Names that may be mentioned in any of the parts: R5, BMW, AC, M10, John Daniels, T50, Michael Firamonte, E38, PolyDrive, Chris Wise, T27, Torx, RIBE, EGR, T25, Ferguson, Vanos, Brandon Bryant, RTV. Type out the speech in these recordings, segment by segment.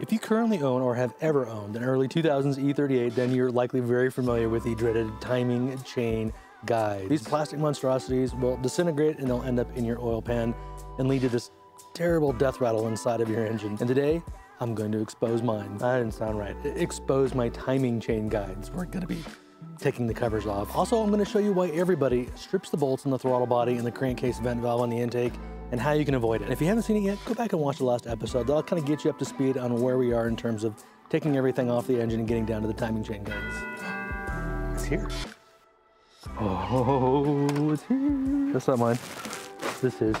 If you currently own or have ever owned an early 2000s E38, then you're likely very familiar with the dreaded timing chain guides. These plastic monstrosities will disintegrate and they'll end up in your oil pan and lead to this terrible death rattle inside of your engine. And today, I'm going to expose mine. That didn't sound right. Expose my timing chain guides. We're gonna be taking the covers off. Also, I'm gonna show you why everybody strips the bolts on the throttle body and the crankcase vent valve on the intake, and how you can avoid it. And if you haven't seen it yet, go back and watch the last episode. That'll kind of get you up to speed on where we are in terms of taking everything off the engine and getting down to the timing chain guides. It's here. Oh, it's here. That's not mine. This is.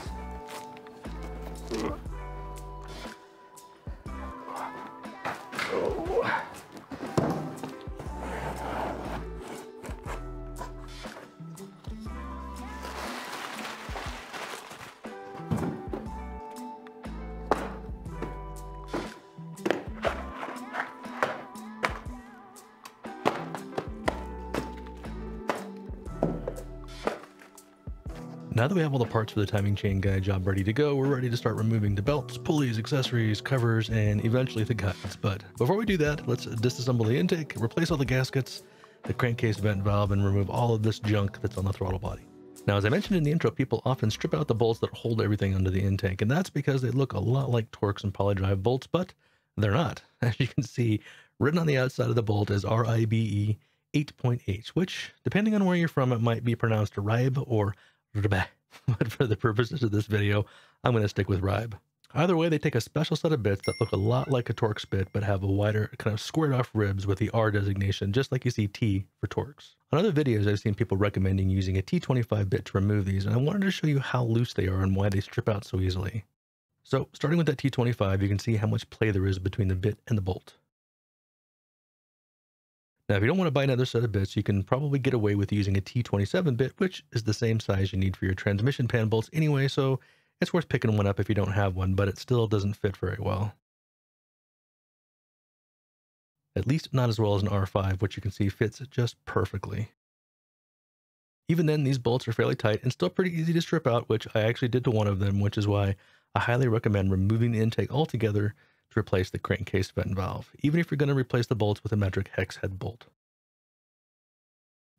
Now that we have all the parts for the timing chain guide job ready to go, we're ready to start removing the belts, pulleys, accessories, covers, and eventually the guides. But before we do that, let's disassemble the intake, replace all the gaskets, the crankcase vent valve, and remove all of this junk that's on the throttle body. Now, as I mentioned in the intro, people often strip out the bolts that hold everything under the intake, and that's because they look a lot like Torx and PolyDrive bolts, but they're not. As you can see, written on the outside of the bolt is RIBE 8.8, which, depending on where you're from, it might be pronounced RIBE or but for the purposes of this video, I'm going to stick with RIBE. Either way, they take a special set of bits that look a lot like a Torx bit, but have a wider, kind of squared off ribs with the R designation, just like you see T for Torx. On other videos, I've seen people recommending using a T25 bit to remove these, and I wanted to show you how loose they are and why they strip out so easily. So starting with that T25, you can see how much play there is between the bit and the bolt. Now, if you don't want to buy another set of bits, you can probably get away with using a T27 bit, which is the same size you need for your transmission pan bolts anyway, so it's worth picking one up if you don't have one, but it still doesn't fit very well. At least not as well as an R5, which you can see fits just perfectly. Even then, these bolts are fairly tight and still pretty easy to strip out, which I actually did to one of them, which is why I highly recommend removing the intake altogether to replace the crankcase vent valve, even if you're going to replace the bolts with a metric hex head bolt.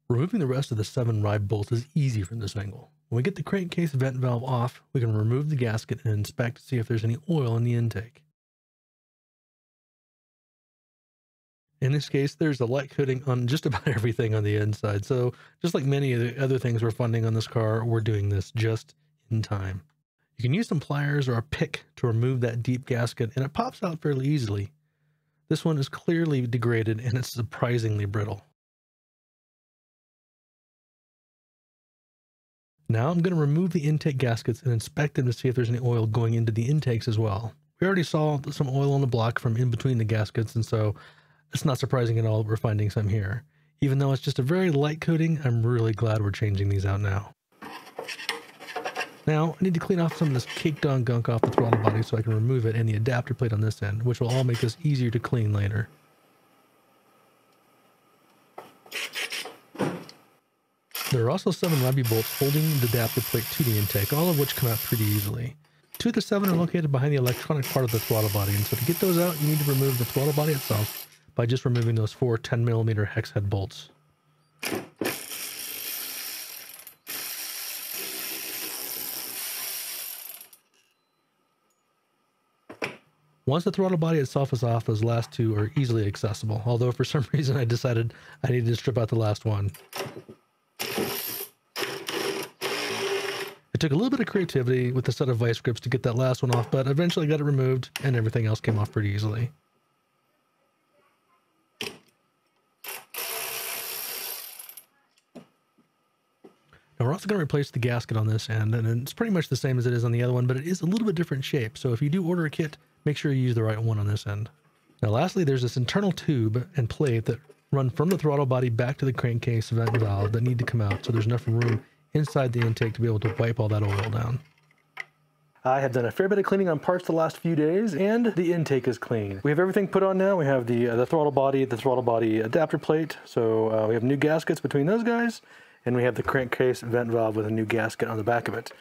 Removing the rest of the 7 RIBE bolts is easy from this angle. When we get the crankcase vent valve off, we can remove the gasket and inspect to see if there's any oil in the intake. In this case, there's a light coating on just about everything on the inside, so just like many of the other things we're funding on this car, we're doing this just in time. You can use some pliers or a pick to remove that deep gasket, and it pops out fairly easily. This one is clearly degraded and it's surprisingly brittle. Now I'm going to remove the intake gaskets and inspect them to see if there's any oil going into the intakes as well. We already saw some oil on the block from in between the gaskets, and so it's not surprising at all that we're finding some here. Even though it's just a very light coating, I'm really glad we're changing these out now. Now, I need to clean off some of this caked on gunk off the throttle body so I can remove it and the adapter plate on this end, which will all make this easier to clean later. There are also 7 RIBE bolts holding the adapter plate to the intake, all of which come out pretty easily. 2 of the 7 are located behind the electronic part of the throttle body, and so to get those out, you need to remove the throttle body itself by just removing those 4 10mm hex head bolts. Once the throttle body itself is off, those last 2 are easily accessible, although for some reason I decided I needed to strip out the last one. It took a little bit of creativity with a set of vice grips to get that last one off, but eventually got it removed and everything else came off pretty easily. Now we're also going to replace the gasket on this end, and it's pretty much the same as it is on the other one, but it is a little bit different shape, so if you do order a kit, make sure you use the right one on this end. Now lastly, there's this internal tube and plate that run from the throttle body back to the crankcase vent valve that need to come out, so there's enough room inside the intake to be able to wipe all that oil down. I have done a fair bit of cleaning on parts the last few days, and the intake is clean. We have everything put on now. We have the throttle body, the throttle body adapter plate, so we have new gaskets between those guys, and we have the crankcase vent valve with a new gasket on the back of it.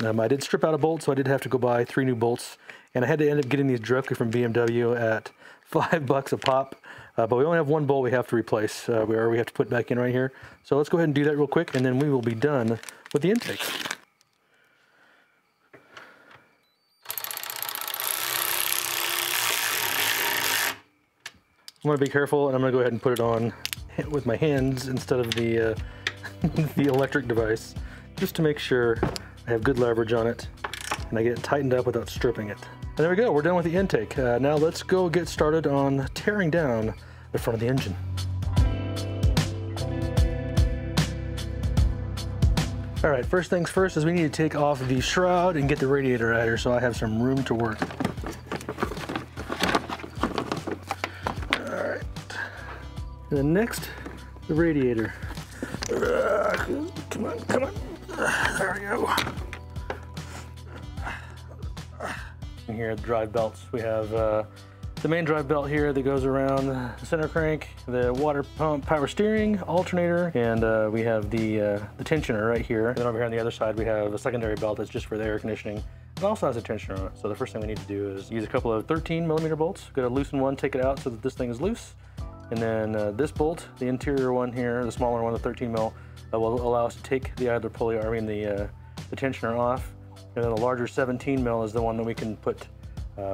I did strip out a bolt, so I did have to go buy 3 new bolts and I had to end up getting these directly from BMW at $5 a pop. But we only have one bolt we have to replace, we have to put back in right here. So let's go ahead and do that real quick, and then we will be done with the intake. I'm gonna be careful, and I'm gonna go ahead and put it on with my hands instead of the, the electric device, just to make sure I have good leverage on it and I get it tightened up without stripping it. And there we go, we're done with the intake. Now let's go get started on tearing down the front of the engine. All right, first things first is we need to take off the shroud and get the radiator out here so I have some room to work. All right, and then next, the radiator. Come on, come on. There we go. And here are the drive belts. We have the main drive belt here that goes around the center crank, the water pump, power steering, alternator, and we have the tensioner right here. And then over here on the other side, we have a secondary belt that's just for the air conditioning. It also has a tensioner on it. So the first thing we need to do is use a couple of 13mm bolts. Go to loosen one, take it out so that this thing is loose. And then this bolt, the interior one here, the smaller one, the 13mm, will allow us to take the idler pulley, I mean the tensioner off. And then the larger 17mm is the one that we can put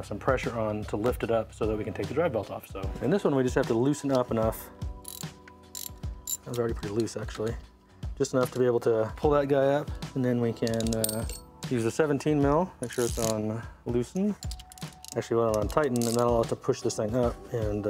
some pressure on to lift it up so that we can take the drive belt off. So, and this one we just have to loosen up enough. That was already pretty loose actually. Just enough to be able to pull that guy up, and then we can use the 17mm, make sure it's on loosen. Actually, we want it on tighten, and that'll allow us to push this thing up and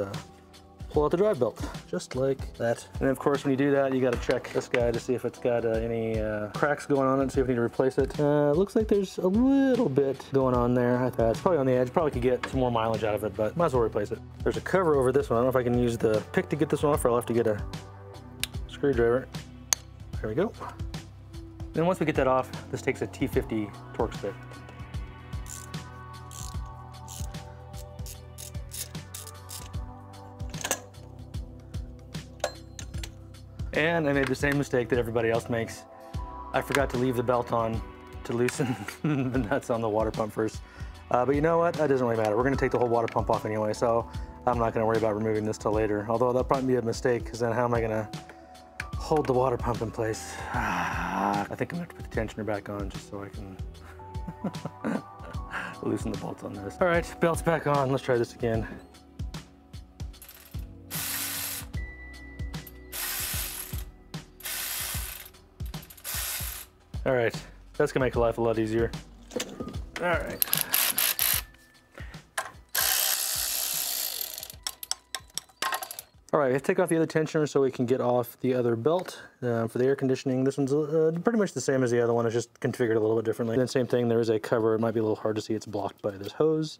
pull out the drive belt, just like that. And then of course, when you do that, you gotta check this guy to see if it's got any cracks going on it, see if we need to replace it. Looks like there's a little bit going on there. It's probably on the edge, probably could get some more mileage out of it, but might as well replace it. There's a cover over this one. I don't know if I can use the pick to get this one off, or I'll have to get a screwdriver. There we go. Then once we get that off, this takes a T50 Torx bit. And I made the same mistake that everybody else makes. I forgot to leave the belt on to loosen the nuts on the water pump first. But you know what? That doesn't really matter. We're gonna take the whole water pump off anyway, so I'm not gonna worry about removing this till later. Although that'll probably be a mistake, because then how am I gonna hold the water pump in place? I think I'm gonna have to put the tensioner back on just so I can loosen the bolts on this. All right, belt's back on. Let's try this again. All right, that's gonna make life a lot easier. All right. All right, let's take off the other tensioner so we can get off the other belt for the air conditioning. This one's pretty much the same as the other one, it's just configured a little bit differently. And then same thing, there is a cover. It might be a little hard to see, it's blocked by this hose,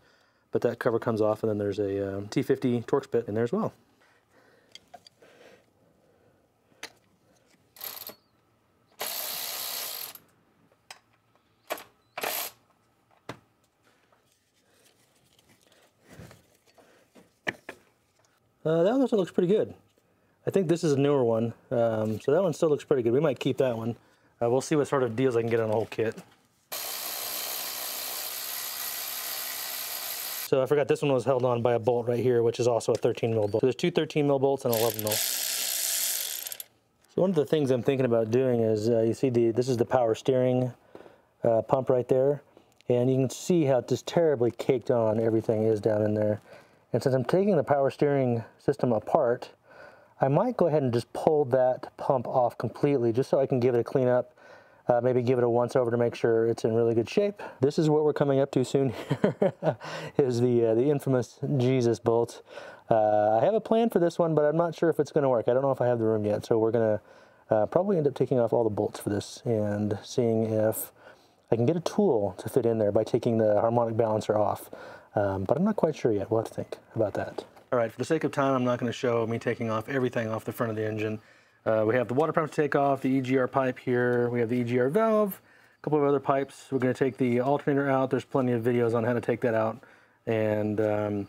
but that cover comes off, and then there's a T50 Torx bit in there as well. That one also looks pretty good. I think this is a newer one, so that one still looks pretty good. We might keep that one. We'll see what sort of deals I can get on the whole kit. So I forgot this one was held on by a bolt right here, which is also a 13mm bolt. So there's two 13mm bolts and an 11mm. So one of the things I'm thinking about doing is, you see this is the power steering pump right there, and you can see how just terribly caked on everything is down in there. And since I'm taking the power steering system apart, I might go ahead and just pull that pump off completely just so I can give it a clean up, maybe give it a once over to make sure it's in really good shape. This is what we're coming up to soon here, is the infamous Jesus bolt. I have a plan for this one, but I'm not sure if it's gonna work. I don't know if I have the room yet, so we're gonna probably end up taking off all the bolts for this and seeing if I can get a tool to fit in there by taking the harmonic balancer off. But I'm not quite sure yet. We'll have to think about that. All right, for the sake of time, I'm not going to show me taking off everything off the front of the engine. We have the water pump to take off, the EGR pipe here, we have the EGR valve, a couple of other pipes. We're going to take the alternator out. There's plenty of videos on how to take that out. And we're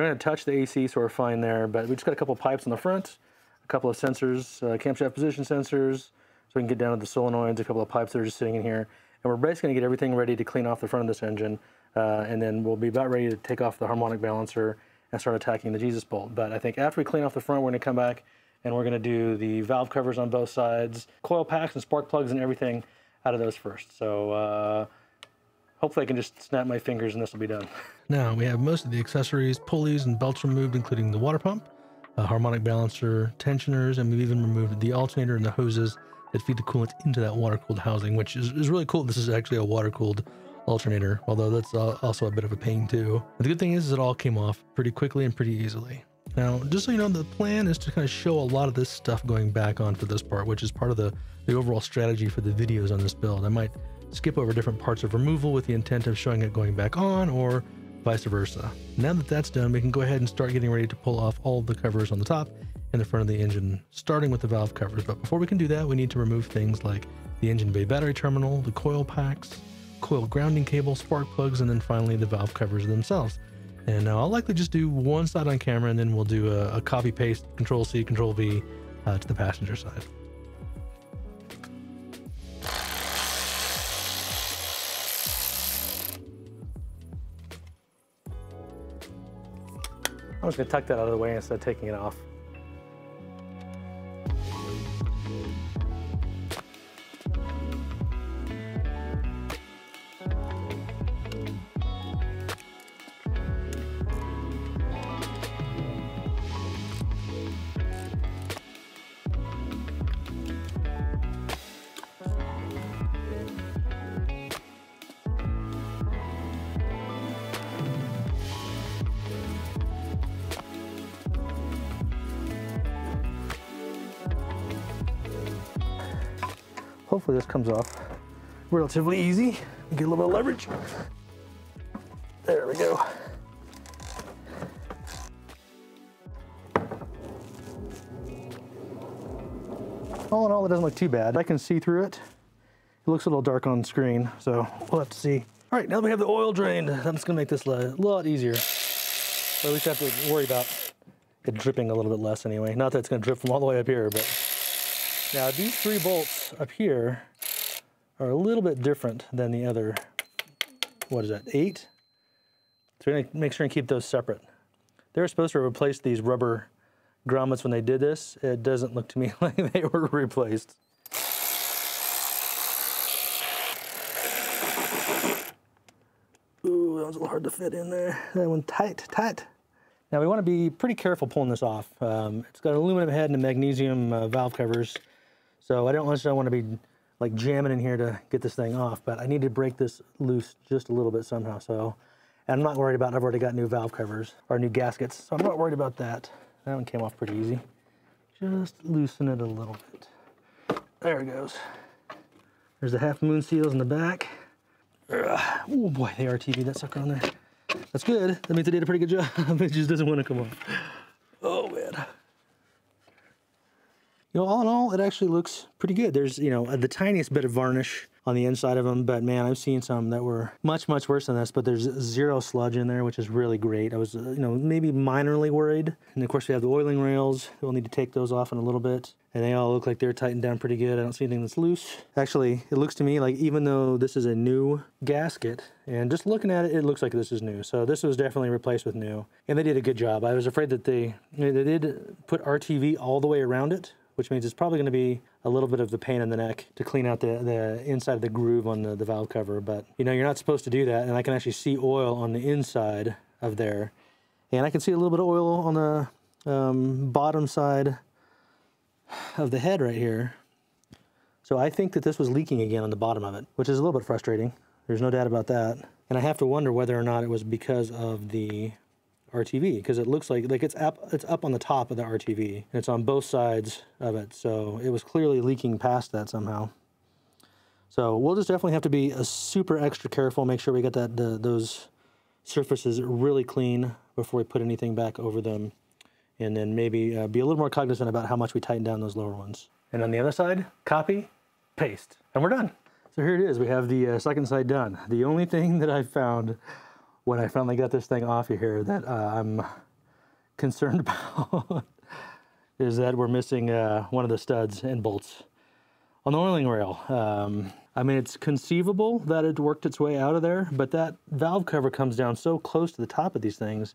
going to touch the AC, so we're fine there, but we just got a couple of pipes on the front, a couple of sensors, camshaft position sensors, so we can get down to the solenoids, a couple of pipes that are just sitting in here. And we're basically going to get everything ready to clean off the front of this engine. and then we'll be about ready to take off the harmonic balancer and start attacking the Jesus bolt. But I think after we clean off the front, we're going to come back and we're going to do the valve covers on both sides, coil packs and spark plugs and everything out of those first. So hopefully I can just snap my fingers and this will be done. Now we have most of the accessories, pulleys and belts removed, including the water pump, a harmonic balancer, tensioners, and we've even removed the alternator and the hoses that feed the coolant into that water-cooled housing, which is really cool. This is actually a water-cooled alternator, although that's also a bit of a pain too. But the good thing is it all came off pretty quickly and pretty easily. Now, just so you know, the plan is to kind of show a lot of this stuff going back on for this part, which is part of the overall strategy for the videos on this build. I might skip over different parts of removal with the intent of showing it going back on, or vice versa. Now that that's done, we can go ahead and start getting ready to pull off all of the covers on the top and the front of the engine, starting with the valve covers. But before we can do that, we need to remove things like the engine bay battery terminal, the coil packs, coil grounding cable, spark plugs, and then finally the valve covers themselves. And now I'll likely just do one side on camera, and then we'll do a copy paste, control C, control V to the passenger side. I'm just gonna tuck that out of the way instead of taking it off. Hopefully this comes off relatively easy. Get a little bit of leverage. There we go. All in all, it doesn't look too bad. I can see through it. It looks a little dark on screen, so we'll have to see. All right, now that we have the oil drained, I'm just gonna make this a lot easier. So at least I have to worry about it dripping a little bit less anyway. Not that it's gonna drip from all the way up here, but. Now these three bolts up here are a little bit different than the other, what is that, 8? So we're gonna make sure and keep those separate. They were supposed to replace these rubber grommets when they did this. It doesn't look to me like they were replaced. Ooh, that one's a little hard to fit in there. That one tight. Now we wanna be pretty careful pulling this off. It's got an aluminum head and a magnesium valve covers. So I don't necessarily want to be like jamming in here to get this thing off, but I need to break this loose just a little bit somehow. So, and I'm not worried about, I've already got new valve covers or new gaskets, so I'm not worried about that. That one came off pretty easy. Just loosen it a little bit. There it goes. There's the half moon seals in the back. Oh boy, the RTV, that sucker on there. That's good. That means they did a pretty good job. It just doesn't want to come off. Oh man. You know, all in all, it actually looks pretty good. There's, you know, the tiniest bit of varnish on the inside of them, but man, I've seen some that were much, much worse than this, but there's zero sludge in there, which is really great. I was, you know, maybe minorly worried. And of course we have the oiling rails. We'll need to take those off in a little bit. And they all look like they're tightened down pretty good. I don't see anything that's loose. Actually, it looks to me like even though this is a new gasket, and just looking at it, it looks like this is new. So this was definitely replaced with new. And they did a good job. I was afraid that they did put RTV all the way around it, which means it's probably going to be a little bit of the pain in the neck to clean out the inside of the groove on the valve cover. But you know, you're not supposed to do that. And I can actually see oil on the inside of there. And I can see a little bit of oil on the bottom side of the head right here. So I think that this was leaking again on the bottom of it, which is a little bit frustrating. There's no doubt about that. And I have to wonder whether or not it was because of the RTV, because it looks like it's up on the top of the RTV and it's on both sides of it, so it was clearly leaking past that somehow. So we'll just definitely have to be a super extra careful, make sure we get that those surfaces really clean before we put anything back over them, and then maybe be a little more cognizant about how much we tighten down those lower ones. And on the other side, copy, paste, and we're done. So here it is, we have the second side done. The only thing that I found when I finally got this thing off of here that I'm concerned about is that we're missing one of the studs and bolts on the oiling rail. I mean, it's conceivable that it worked its way out of there, but that valve cover comes down so close to the top of these things,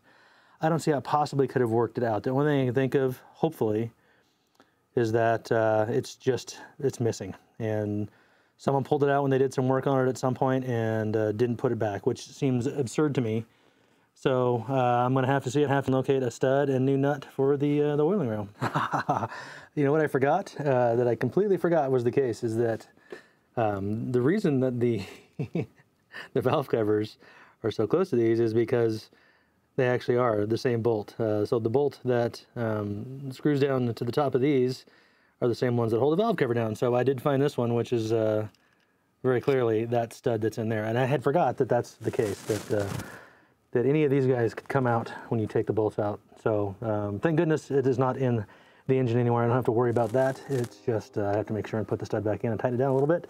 I don't see how it possibly could have worked it out. The only thing I can think of, hopefully, is that it's missing. And someone pulled it out when they did some work on it at some point and didn't put it back, which seems absurd to me. So I'm gonna have to see it. I have to locate a stud and new nut for the oiling rail. You know what I forgot? That I completely forgot was the case is that the reason that the the valve covers are so close to these is because they actually are the same bolt. So the bolt that screws down to the top of these are the same ones that hold the valve cover down. So I did find this one, which is very clearly that stud that's in there. And I had forgot that that's the case, that that any of these guys could come out when you take the bolts out. So thank goodness it is not in the engine anywhere. I don't have to worry about that. It's just I have to make sure and put the stud back in and tighten it down a little bit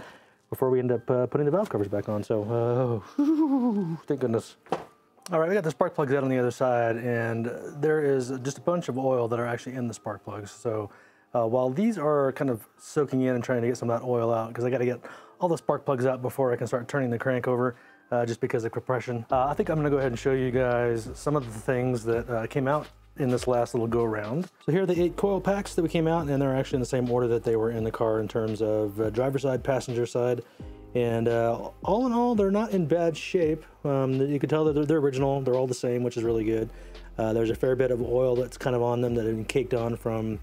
before we end up putting the valve covers back on. So thank goodness. All right, we got the spark plugs out on the other side, and there is just a bunch of oil that are actually in the spark plugs. So while these are kind of soaking in and trying to get some of that oil out, because I got to get all the spark plugs out before I can start turning the crank over, just because of compression. I think I'm gonna go ahead and show you guys some of the things that came out in this last little go around. So here are the 8 coil packs that we came out, and they're actually in the same order that they were in the car in terms of driver side, passenger side. And all in all, they're not in bad shape. You can tell that they're original. They're all the same, which is really good. There's a fair bit of oil that's kind of on them that had been caked on from,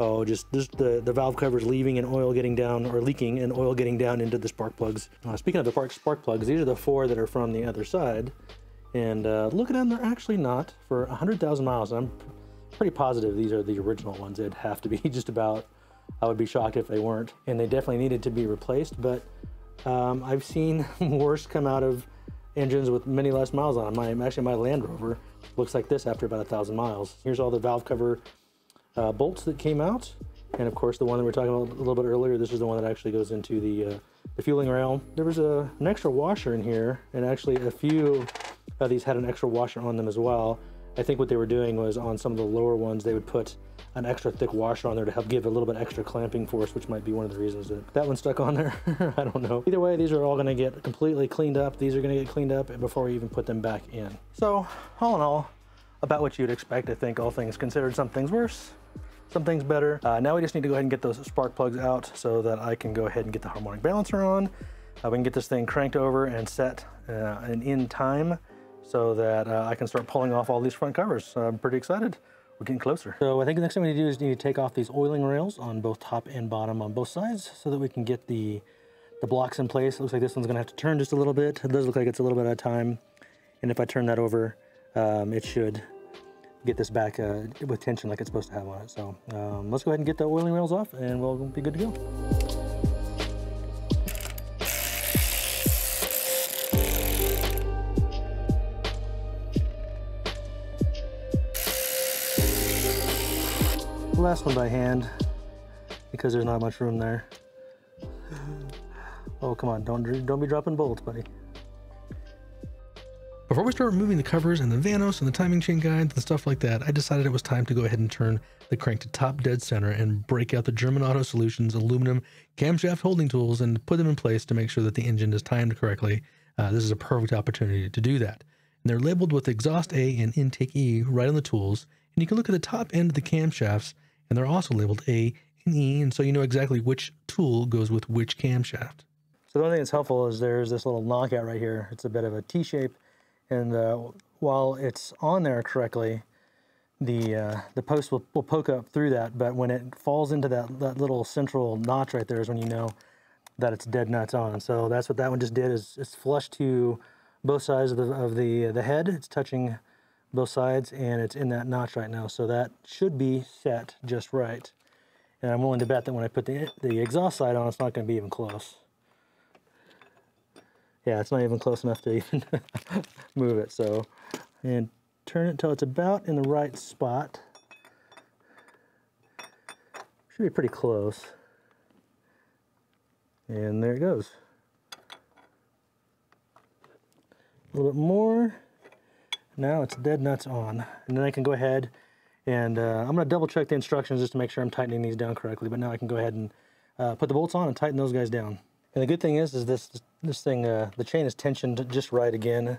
oh, just the valve covers leaving and oil getting down, or leaking and oil getting down into the spark plugs. Speaking of the spark plugs, these are the 4 that are from the other side. And look at them, they're actually not for 100,000 miles. I'm pretty positive these are the original ones. They'd have to be just about. I would be shocked if they weren't. And they definitely needed to be replaced, but I've seen worse come out of engines with many less miles on them. Actually, my Land Rover looks like this after about 1,000 miles. Here's all the valve cover bolts that came out. And of course, the one that we were talking about a little bit earlier, this is the one that actually goes into the fueling rail. There was an extra washer in here, and actually a few of these had an extra washer on them as well. I think what they were doing was on some of the lower ones, they would put an extra thick washer on there to help give a little bit extra clamping force, which might be one of the reasons that that one stuck on there. I don't know. Either way, these are all gonna get completely cleaned up. These are gonna get cleaned up before we even put them back in. So all in all, about what you'd expect, I think, all things considered. Some things worse, some things better. Now we just need to go ahead and get those spark plugs out so that I can go ahead and get the harmonic balancer on. We can get this thing cranked over and set and in time so that I can start pulling off all these front covers. I'm pretty excited. We're getting closer. So I think the next thing we need to do is need to take off these oiling rails on both top and bottom on both sides so that we can get the blocks in place. It looks like this one's gonna have to turn just a little bit. It does look like it's a little bit out of time. And if I turn that over, it should get this back with tension like it's supposed to have on it. So let's go ahead and get the oiling rails off and we'll be good to go. Last one by hand because there's not much room there. Oh, come on, don't be dropping bolts, buddy. Before we start removing the covers and the Vanos and the timing chain guides and stuff like that, I decided it was time to go ahead and turn the crank to top dead center and break out the German Auto Solutions aluminum camshaft holding tools and put them in place to make sure that the engine is timed correctly. This is a perfect opportunity to do that. And they're labeled with exhaust A and intake E right on the tools, and you can look at the top end of the camshafts, and they're also labeled A and E, and so you know exactly which tool goes with which camshaft. So the only thing that's helpful is there's this little knockout right here. It's a bit of a T-shape, and while it's on there correctly, the post will poke up through that, but when it falls into that little central notch right there is when you know that it's dead nuts on. So that's what that one just did, is it's flush to both sides of the head. It's touching both sides, and it's in that notch right now, so that should be set just right. And I'm willing to bet that when I put the exhaust side on, it's not going to be even close. Yeah, it's not even close enough to even move it. So, and turn it until it's about in the right spot. Should be pretty close. And there it goes. A little bit more. Now it's dead nuts on, and then I can go ahead and I'm gonna double check the instructions just to make sure I'm tightening these down correctly, but now I can go ahead and put the bolts on and tighten those guys down. And the good thing is this thing, the chain is tensioned just right again.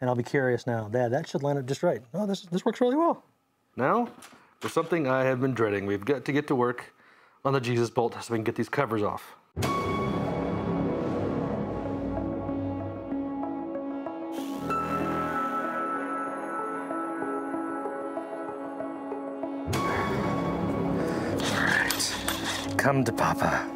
And I'll be curious now. That should line up just right. Oh, this works really well. Now, for something I have been dreading. We've got to get to work on the Jesus bolt so we can get these covers off. Come to Papa.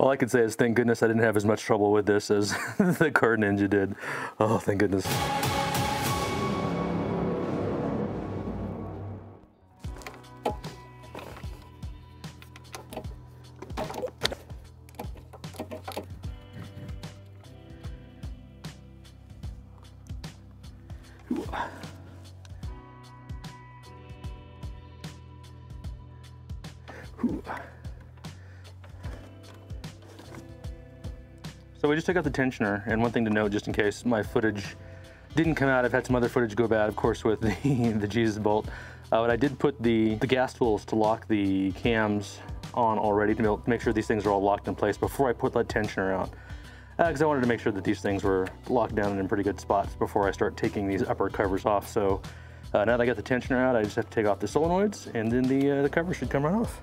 All I can say is thank goodness I didn't have as much trouble with this as the Car Ninja did. Oh, thank goodness. So we just took out the tensioner, and one thing to note, just in case my footage didn't come out, I've had some other footage go bad, of course, with the Jesus bolt. But I did put the gas tools to lock the cams on already to make sure these things are all locked in place before I put that tensioner out. Because I wanted to make sure that these things were locked down and in pretty good spots before I start taking these upper covers off. So now that I got the tensioner out, I just have to take off the solenoids, and then the cover should come right off.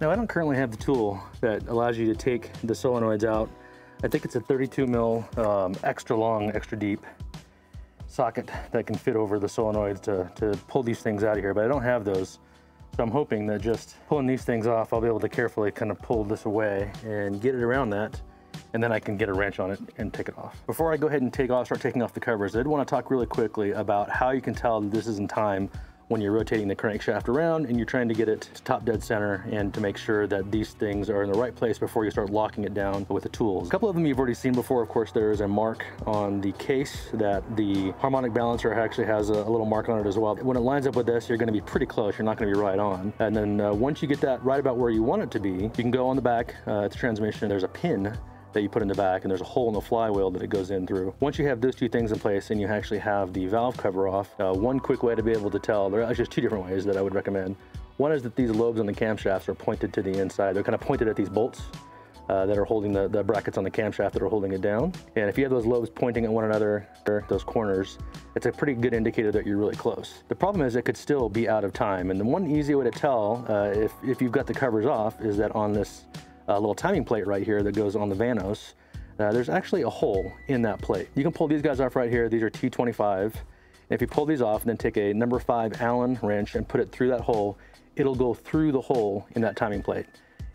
Now, I don't currently have the tool that allows you to take the solenoids out. I think it's a 32 mil extra long, extra deep socket that can fit over the solenoids to pull these things out of here, but I don't have those. So I'm hoping that just pulling these things off, I'll be able to carefully kind of pull this away and get it around that, and then I can get a wrench on it and take it off. Before I go ahead and start taking off the covers, I did want to talk really quickly about how you can tell that this is in time when you're rotating the crankshaft around and you're trying to get it to top dead center and to make sure that these things are in the right place before you start locking it down with the tools. A couple of them you've already seen before. Of course, there is a mark on the case that the harmonic balancer actually has a little mark on it as well. When it lines up with this, you're gonna be pretty close. You're not gonna be right on. And then once you get that right about where you want it to be, you can go on the back at the transmission. There's a pin that you put in the back, and there's a hole in the flywheel that it goes in through. Once you have those two things in place and you actually have the valve cover off, one quick way to be able to tell, there are actually two different ways that I would recommend. One is that these lobes on the camshafts are pointed to the inside. They're kind of pointed at these bolts that are holding the brackets on the camshaft that are holding it down. And if you have those lobes pointing at one another, those corners, it's a pretty good indicator that you're really close. The problem is it could still be out of time. And the one easy way to tell if you've got the covers off is that on this little timing plate right here that goes on the Vanos, there's actually a hole in that plate. You can pull these guys off right here. These are T25. And if you pull these off and then take a number 5 Allen wrench and put it through that hole, it'll go through the hole in that timing plate.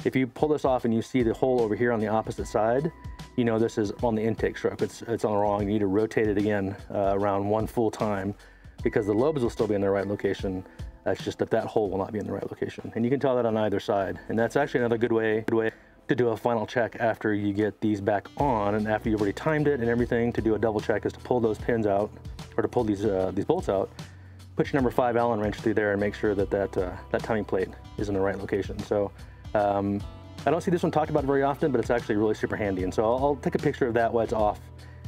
If you pull this off and you see the hole over here on the opposite side, you know this is on the intake stroke. It's on the wrong. You need to rotate it again around one full time because the lobes will still be in the right location. That's just that hole will not be in the right location. And you can tell that on either side. And that's actually another good way to do a final check after you get these back on and after you've already timed it and everything, to do a double check is to pull those pins out, or to pull these bolts out, put your number 5 Allen wrench through there and make sure that timing plate is in the right location. So I don't see this one talked about very often, but it's actually really super handy. And so I'll take a picture of that while it's off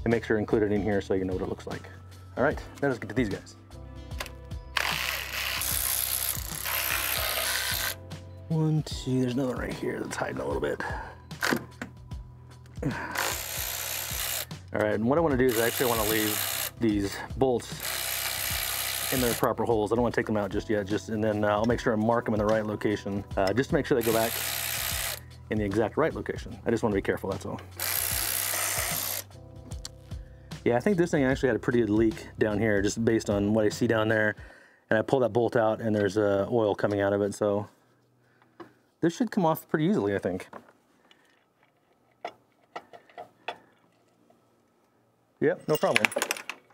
and make sure to include it in here so you know what it looks like. All right, now let's get to these guys. One, two, there's another right here that's hiding a little bit. All right, and what I wanna do is I actually wanna leave these bolts in their proper holes. I don't wanna take them out just yet, and then I'll make sure I mark them in the right location, just to make sure they go back in the exact right location. I just wanna be careful, that's all. Yeah, I think this thing actually had a pretty good leak down here, just based on what I see down there. And I pull that bolt out and there's oil coming out of it, so. This should come off pretty easily, I think. Yep, no problem.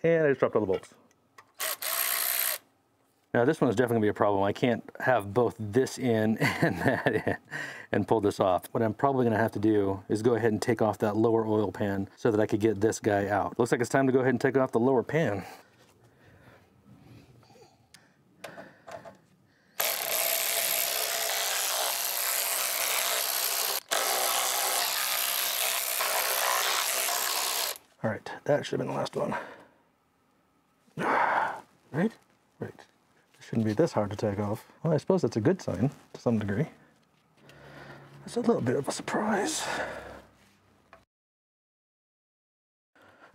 And I just dropped all the bolts. Now this one's definitely gonna be a problem. I can't have both this in and that in and pull this off. What I'm probably gonna have to do is go ahead and take off that lower oil pan so that I could get this guy out. Looks like it's time to go ahead and take off the lower pan. All right, that should have been the last one. Right? Right. Shouldn't be this hard to take off. Well, I suppose that's a good sign to some degree. It's a little bit of a surprise.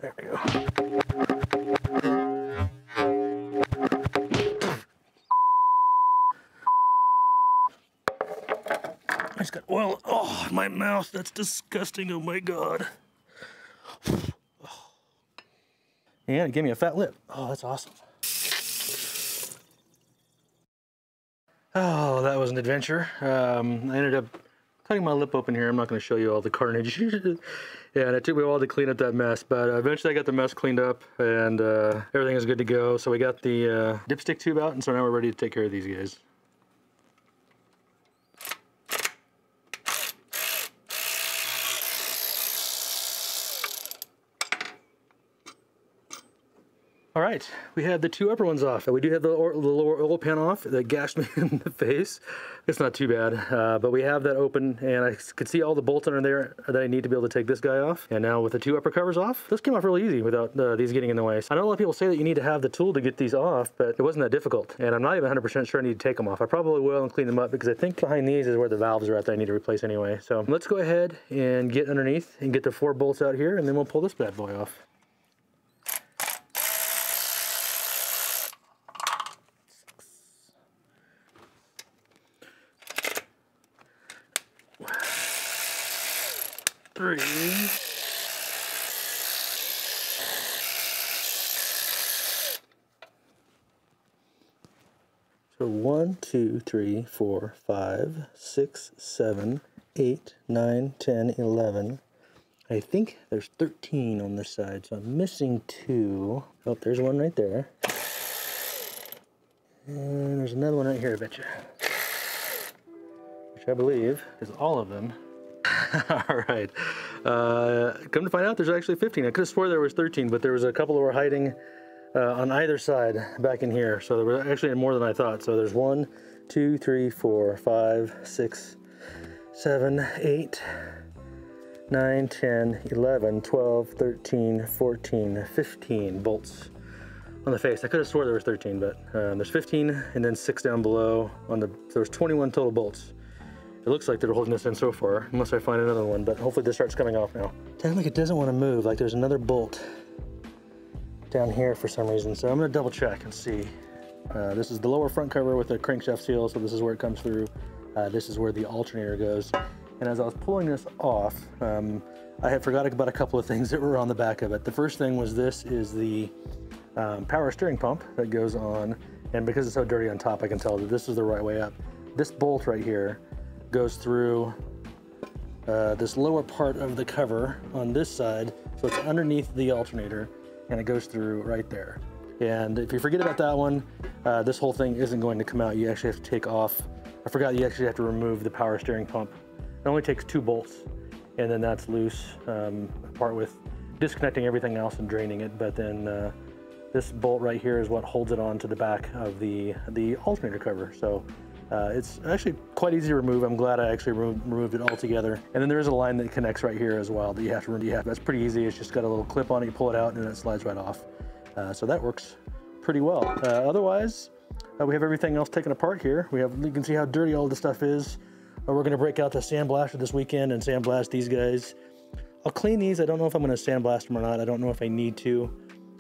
There we go. I just got oil. Oh, my mouth, that's disgusting. Oh my God. And it gave me a fat lip. Oh, that's awesome. Oh, that was an adventure. I ended up cutting my lip open here. I'm not going to show you all the carnage. Yeah, and it took me a while to clean up that mess, but eventually I got the mess cleaned up and everything is good to go. So we got the dipstick tube out, and so now we're ready to take care of these guys. All right, we have the two upper ones off. We do have the lower oil pan off that gashed me in the face. It's not too bad, but we have that open and I could see all the bolts under there that I need to be able to take this guy off. And now with the two upper covers off, this came off really easy without these getting in the way. So I know a lot of people say that you need to have the tool to get these off, but it wasn't that difficult. And I'm not even 100% sure I need to take them off. I probably will and clean them up because I think behind these is where the valves are at that I need to replace anyway. So let's go ahead and get underneath and get the four bolts out here and then we'll pull this bad boy off. Three. So 1, 2, 3, 4, 5, 6, 7, 8, 9, 10, 11. I think there's 13 on this side, so I'm missing 2. Oh, there's one right there. And there's another one right here, I bet you. Which I believe is all of them. All right, come to find out there's actually 15. I could have swore there was 13, but there was a couple that were hiding on either side back in here. So there were actually more than I thought. So there's 1, 2, 3, 4, 5, 6, 7, 8, 9, 10, 11, 12, 13, 14, 15 bolts on the face. I could have swore there was 13, but there's 15 and then 6 down below. There's 21 total bolts. It looks like they're holding this in so far, unless I find another one, but hopefully this starts coming off now. Technically it doesn't want to move, like there's another bolt down here for some reason, so I'm gonna double check and see. This is the lower front cover with a crankshaft seal, so this is where it comes through. This is where the alternator goes. And as I was pulling this off, I had forgot about a couple of things that were on the back of it. The first thing was this is the power steering pump that goes on, and because it's so dirty on top, I can tell that this is the right way up. This bolt right here goes through this lower part of the cover on this side, so it's underneath the alternator, and it goes through right there. And if you forget about that one, this whole thing isn't going to come out. You actually have to take off, I forgot, you actually have to remove the power steering pump. It only takes 2 bolts, and then that's loose, apart with disconnecting everything else and draining it, but then this bolt right here is what holds it on to the back of the alternator cover. So it's actually quite easy to remove. I'm glad I actually removed it altogether. And then there is a line that connects right here as well that you have to remove. That's pretty easy. It's just got a little clip on it. You pull it out and it slides right off. So that works pretty well. Otherwise, we have everything else taken apart here. You can see how dirty all this stuff is. We're gonna break out the sandblaster this weekend and sandblast these guys. I'll clean these. I don't know if I'm gonna sandblast them or not. I don't know if I need to.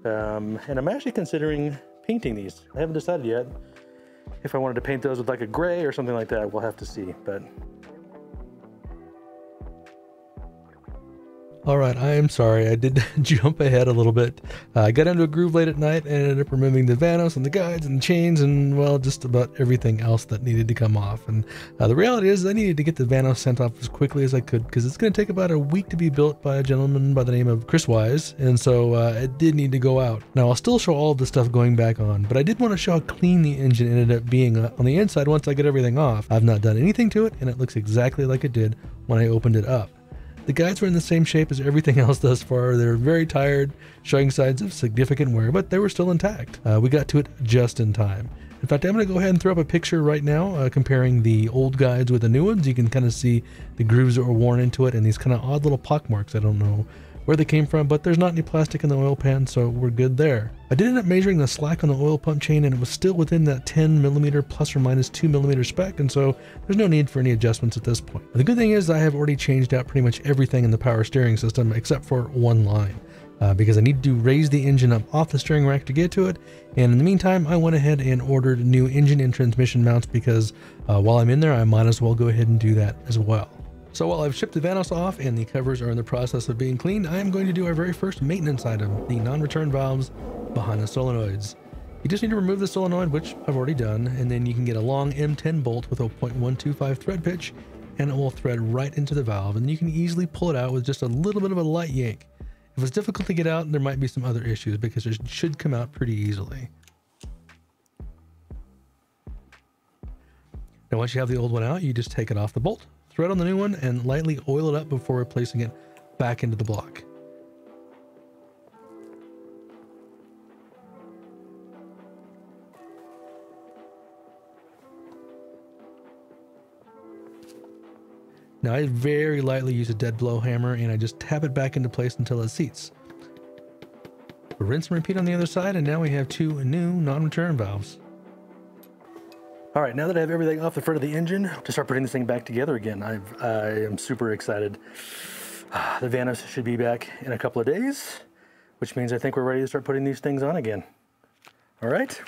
And I'm actually considering painting these. I haven't decided yet. If I wanted to paint those with like a gray or something like that, we'll have to see, but All right, I am sorry. I did jump ahead a little bit. I got into a groove late at night and ended up removing the Vanos and the guides and the chains and, well, just about everything else that needed to come off. And the reality is I needed to get the Vanos sent off as quickly as I could because it's going to take about a week to be built by a gentleman by the name of Chris Wise. And so it did need to go out. Now, I'll still show all of the stuff going back on, but I did want to show how clean the engine ended up being on the inside once I get everything off. I've not done anything to it, and it looks exactly like it did when I opened it up. The guides were in the same shape as everything else thus far. They were very tired, showing signs of significant wear, but they were still intact. We got to it just in time. In fact, I'm going to go ahead and throw up a picture right now comparing the old guides with the new ones. You can kind of see the grooves that were worn into it and these kind of odd little pock marks. I don't know where they came from, but there's not any plastic in the oil pan, so we're good there. I did end up measuring the slack on the oil pump chain, and it was still within that 10 millimeter plus or minus 2 millimeter spec, and so there's no need for any adjustments at this point. The good thing is I have already changed out pretty much everything in the power steering system except for one line, because I need to raise the engine up off the steering rack to get to it. And in the meantime, I went ahead and ordered new engine and transmission mounts because while I'm in there, I might as well go ahead and do that as well. So while I've shipped the Vanos off and the covers are in the process of being cleaned, I am going to do our very first maintenance item, the non-return valves behind the solenoids. You just need to remove the solenoid, which I've already done, and then you can get a long M10 bolt with a 0.125 thread pitch, and it will thread right into the valve, and you can easily pull it out with just a little bit of a light yank. If it's difficult to get out, there might be some other issues because it should come out pretty easily. Now once you have the old one out, you just take it off the bolt, thread on the new one, and lightly oil it up before replacing it back into the block. Now I very lightly use a dead blow hammer and I just tap it back into place until it seats. Rinse and repeat on the other side, and now we have two new non-return valves. All right, now that I have everything off the front of the engine, to start putting this thing back together again. I am super excited. The Vanos should be back in a couple of days, which means I think we're ready to start putting these things on again. All right.